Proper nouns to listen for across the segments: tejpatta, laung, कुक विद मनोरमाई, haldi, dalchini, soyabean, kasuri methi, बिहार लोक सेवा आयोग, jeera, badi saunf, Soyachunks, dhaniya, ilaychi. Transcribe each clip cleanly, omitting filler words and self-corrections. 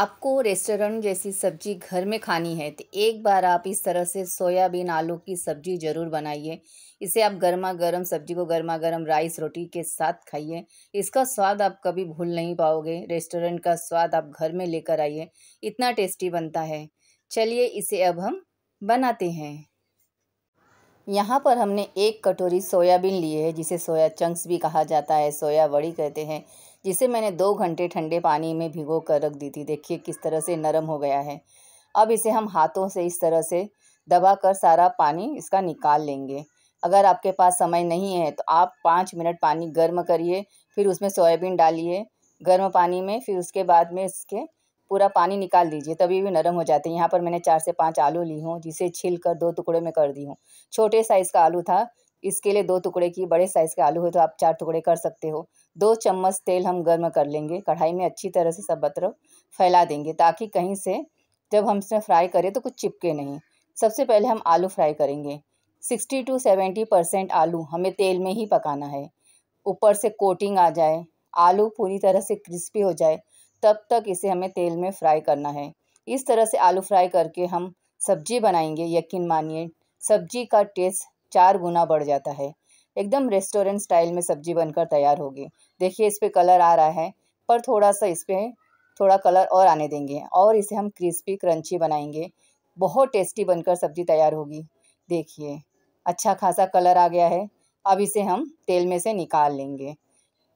आपको रेस्टोरेंट जैसी सब्जी घर में खानी है तो एक बार आप इस तरह से सोयाबीन आलू की सब्जी ज़रूर बनाइए। इसे आप गर्मा गर्म सब्जी को गर्मा गर्म राइस रोटी के साथ खाइए। इसका स्वाद आप कभी भूल नहीं पाओगे। रेस्टोरेंट का स्वाद आप घर में लेकर आइए, इतना टेस्टी बनता है। चलिए इसे अब हम बनाते हैं। यहाँ पर हमने एक कटोरी सोयाबीन ली है, जिसे सोया चंक्स भी कहा जाता है, सोया वड़ी कहते हैं, जिसे मैंने 2 घंटे ठंडे पानी में भिगो कर रख दी थी। देखिए किस तरह से नरम हो गया है। अब इसे हम हाथों से इस तरह से दबा कर सारा पानी इसका निकाल लेंगे। अगर आपके पास समय नहीं है तो आप 5 मिनट पानी गर्म करिए, फिर उसमें सोयाबीन डालिए गर्म पानी में, फिर उसके बाद में इसके पूरा पानी निकाल दीजिए, तभी भी नरम हो जाते हैं। यहाँ पर मैंने 4 से 5 आलू ली हूँ, जिसे छील कर 2 टुकड़े में कर दी हूँ। छोटे साइज़ का आलू था इसके लिए 2 टुकड़े की, बड़े साइज़ के आलू हो तो आप 4 टुकड़े कर सकते हो। 2 चम्मच तेल हम गर्म कर लेंगे, कढ़ाई में अच्छी तरह से सब तरफ फैला देंगे, ताकि कहीं से जब हम इसमें फ्राई करें तो कुछ चिपके नहीं। सबसे पहले हम आलू फ्राई करेंगे। 60 से 70% आलू हमें तेल में ही पकाना है। ऊपर से कोटिंग आ जाए, आलू पूरी तरह से क्रिस्पी हो जाए, तब तक इसे हमें तेल में फ्राई करना है। इस तरह से आलू फ्राई करके हम सब्जी बनाएंगे। यकीन मानिए सब्जी का टेस्ट 4 गुना बढ़ जाता है। एकदम रेस्टोरेंट स्टाइल में सब्जी बनकर तैयार होगी। देखिए इस पर कलर आ रहा है, पर थोड़ा सा इस पर थोड़ा कलर और आने देंगे और इसे हम क्रिस्पी क्रंची बनाएंगे। बहुत टेस्टी बनकर सब्जी तैयार होगी। देखिए अच्छा खासा कलर आ गया है। अब इसे हम तेल में से निकाल लेंगे।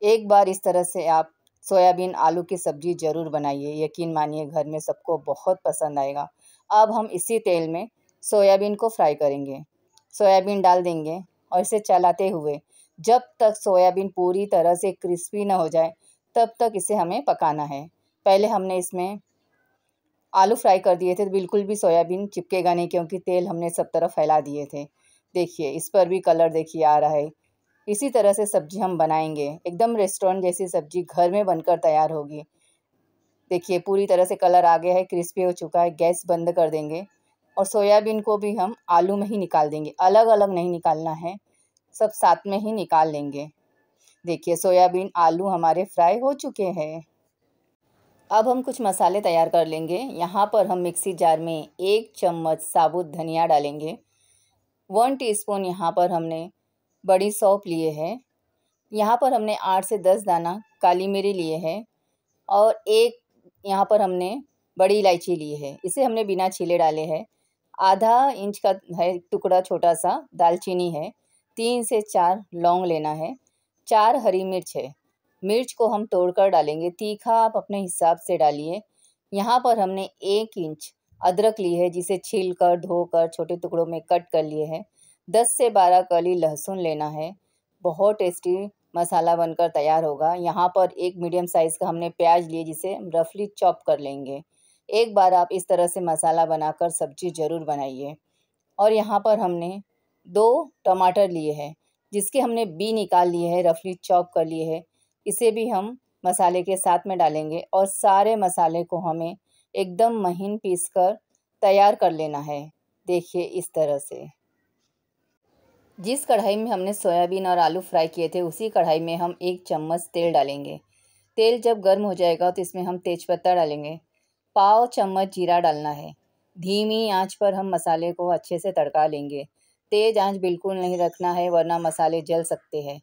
एक बार इस तरह से आप सोयाबीन आलू की सब्जी ज़रूर बनाइए। यकीन मानिए घर में सबको बहुत पसंद आएगा। अब हम इसी तेल में सोयाबीन को फ्राई करेंगे। सोयाबीन डाल देंगे और इसे चलाते हुए जब तक सोयाबीन पूरी तरह से क्रिस्पी ना हो जाए तब तक इसे हमें पकाना है। पहले हमने इसमें आलू फ्राई कर दिए थे तो बिल्कुल भी सोयाबीन चिपकेगा नहीं, क्योंकि तेल हमने सब तरफ फैला दिए थे। देखिए इस पर भी कलर देखिए आ रहा है। इसी तरह से सब्जी हम बनाएंगे। एकदम रेस्टोरेंट जैसी सब्जी घर में बनकर तैयार होगी। देखिए पूरी तरह से कलर आ गया है, क्रिस्पी हो चुका है। गैस बंद कर देंगे और सोयाबीन को भी हम आलू में ही निकाल देंगे। अलग अलग नहीं निकालना है, सब साथ में ही निकाल लेंगे। देखिए सोयाबीन आलू हमारे फ्राई हो चुके हैं। अब हम कुछ मसाले तैयार कर लेंगे। यहाँ पर हम मिक्सी जार में 1 चम्मच साबुत धनिया डालेंगे। 1 टीस्पून यहाँ पर हमने बड़ी सौंफ लिए हैं। यहाँ पर हमने 8 से 10 दाना काली मिरी लिए हैं और एक यहाँ पर हमने बड़ी इलायची ली है, इसे हमने बिना छीले डाले हैं। आधा इंच का है टुकड़ा छोटा सा दालचीनी है। 3 से 4 लौंग लेना है। 4 हरी मिर्च है, मिर्च को हम तोड़कर डालेंगे। तीखा आप अपने हिसाब से डालिए। यहाँ पर हमने 1 इंच अदरक ली है, जिसे छील कर धोकर छोटे टुकड़ों में कट कर लिए हैं। 10 से 12 कली लहसुन लेना है। बहुत टेस्टी मसाला बनकर तैयार होगा। यहाँ पर एक मीडियम साइज़ का हमने प्याज लिए, जिसे हम रफली चॉप कर लेंगे। एक बार आप इस तरह से मसाला बनाकर सब्जी ज़रूर बनाइए। और यहाँ पर हमने 2 टमाटर लिए हैं, जिसके हमने बी निकाल लिए हैं, रफली चॉप कर लिए हैं। इसे भी हम मसाले के साथ में डालेंगे और सारे मसाले को हमें एकदम महीन पीसकर तैयार कर लेना है। देखिए इस तरह से जिस कढ़ाई में हमने सोयाबीन और आलू फ्राई किए थे, उसी कढ़ाई में हम 1 चम्मच तेल डालेंगे। तेल जब गर्म हो जाएगा तो इसमें हम तेजपत्ता डालेंगे। 1/4 चम्मच जीरा डालना है। धीमी आंच पर हम मसाले को अच्छे से तड़का लेंगे। तेज़ आंच बिल्कुल नहीं रखना है, वरना मसाले जल सकते हैं।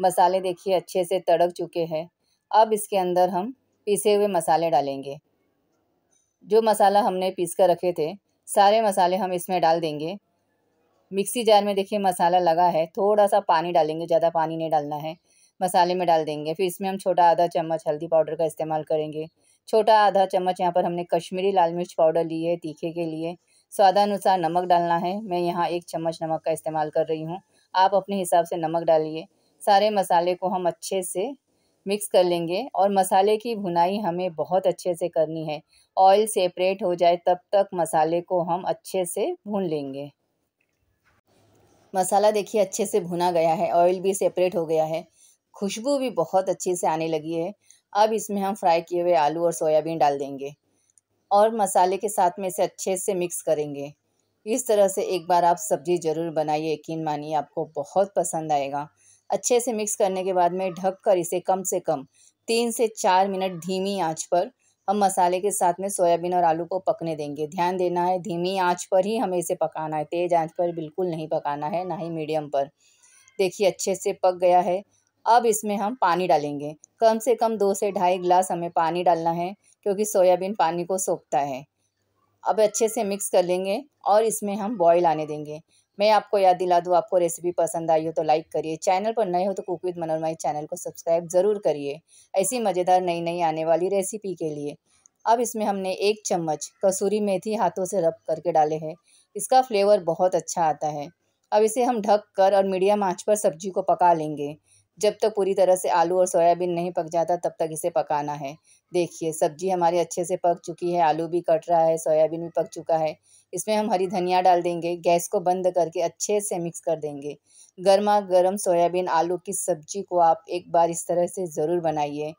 मसाले देखिए अच्छे से तड़क चुके हैं। अब इसके अंदर हम पीसे हुए मसाले डालेंगे। जो मसाला हमने पीस कर रखे थे सारे मसाले हम इसमें डाल देंगे। मिक्सी जार में देखिए मसाला लगा है, थोड़ा सा पानी डालेंगे, ज़्यादा पानी नहीं डालना है, मसाले में डाल देंगे। फिर इसमें हम छोटा आधा चम्मच हल्दी पाउडर का इस्तेमाल करेंगे। छोटा आधा चम्मच यहाँ पर हमने कश्मीरी लाल मिर्च पाउडर ली है तीखे के लिए। स्वादानुसार नमक डालना है। मैं यहाँ 1 चम्मच नमक का इस्तेमाल कर रही हूँ, आप अपने हिसाब से नमक डालिए। सारे मसाले को हम अच्छे से मिक्स कर लेंगे और मसाले की भुनाई हमें बहुत अच्छे से करनी है। ऑयल सेपरेट हो जाए तब तक मसाले को हम अच्छे से भून लेंगे। मसाला देखिए अच्छे से भुना गया है, ऑयल भी सेपरेट हो गया है, खुशबू भी बहुत अच्छे से आने लगी है। अब इसमें हम फ्राई किए हुए आलू और सोयाबीन डाल देंगे और मसाले के साथ में इसे अच्छे से मिक्स करेंगे। इस तरह से एक बार आप सब्जी ज़रूर बनाइए, यकीन मानिए आपको बहुत पसंद आएगा। अच्छे से मिक्स करने के बाद में ढक कर इसे कम से कम 3 से 4 मिनट धीमी आंच पर अब मसाले के साथ में सोयाबीन और आलू को पकने देंगे। ध्यान देना है, धीमी आंच पर ही हमें इसे पकाना है, तेज़ आंच पर बिल्कुल नहीं पकाना है, ना ही मीडियम पर। देखिए अच्छे से पक गया है। अब इसमें हम पानी डालेंगे, कम से कम 2 से ढाई गिलास हमें पानी डालना है क्योंकि सोयाबीन पानी को सोखता है। अब अच्छे से मिक्स कर लेंगे और इसमें हम बॉईल आने देंगे। मैं आपको याद दिला दूँ, आपको रेसिपी पसंद आई हो तो लाइक करिए, चैनल पर नए हो तो कुक विद मनोरमाई चैनल को सब्सक्राइब ज़रूर करिए ऐसी मज़ेदार नई नई आने वाली रेसिपी के लिए। अब इसमें हमने 1 चम्मच कसूरी मेथी हाथों से रब करके डाले हैं, इसका फ्लेवर बहुत अच्छा आता है। अब इसे हम ढक कर और मीडियम आँच पर सब्जी को पका लेंगे। जब तक पूरी तरह से आलू और सोयाबीन नहीं पक जाता तब तक इसे पकाना है। देखिए सब्जी हमारी अच्छे से पक चुकी है, आलू भी कट रहा है, सोयाबीन भी पक चुका है। इसमें हम हरी धनिया डाल देंगे। गैस को बंद करके अच्छे से मिक्स कर देंगे। गर्मा गर्म सोयाबीन आलू की सब्जी को आप एक बार इस तरह से ज़रूर बनाइए,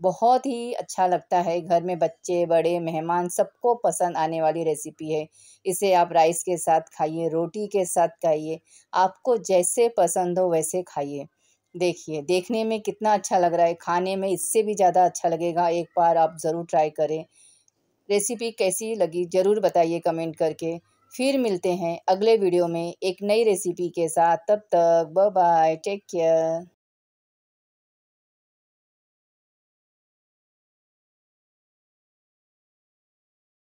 बहुत ही अच्छा लगता है। घर में बच्चे बड़े मेहमान सबको पसंद आने वाली रेसिपी है। इसे आप राइस के साथ खाइए, रोटी के साथ खाइए, आपको जैसे पसंद हो वैसे खाइए। देखिए देखने में कितना अच्छा लग रहा है, खाने में इससे भी ज़्यादा अच्छा लगेगा। एक बार आप ज़रूर ट्राई करें। रेसिपी कैसी लगी ज़रूर बताइए कमेंट करके। फिर मिलते हैं अगले वीडियो में एक नई रेसिपी के साथ, तब तक बाय बाय, टेक केयर।